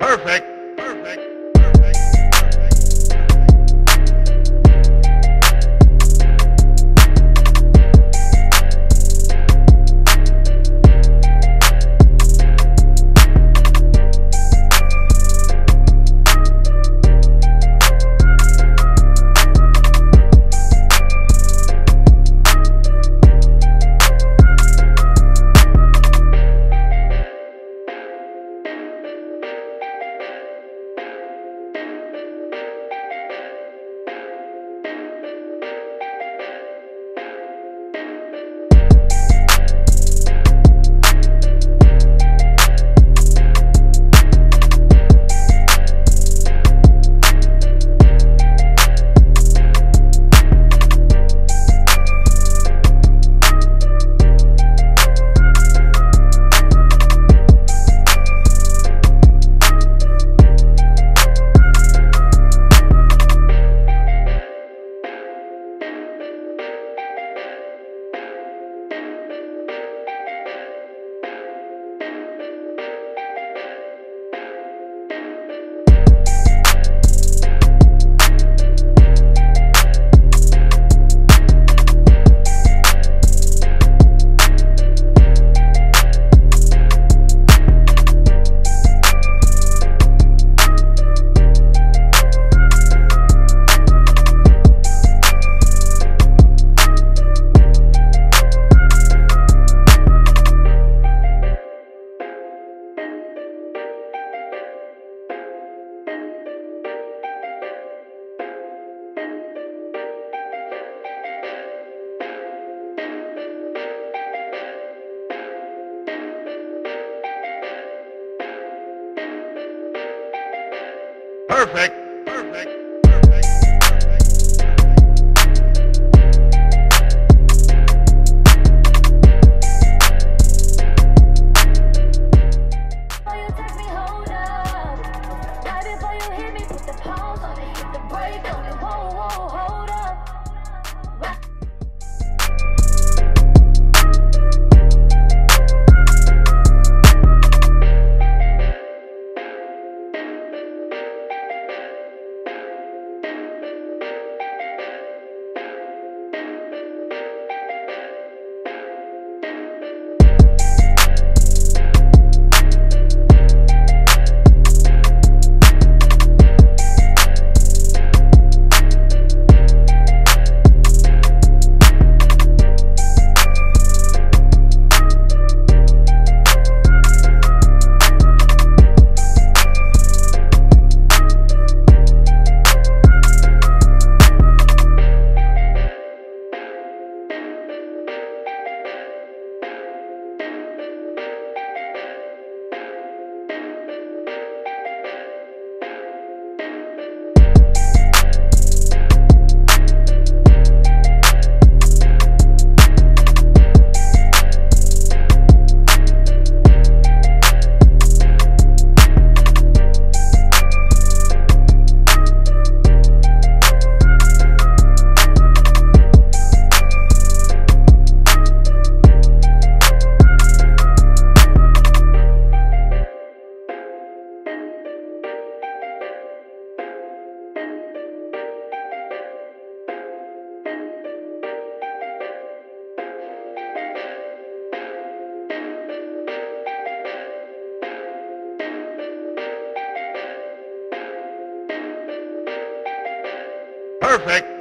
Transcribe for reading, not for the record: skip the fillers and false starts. Perfect. Perfect. Perfect.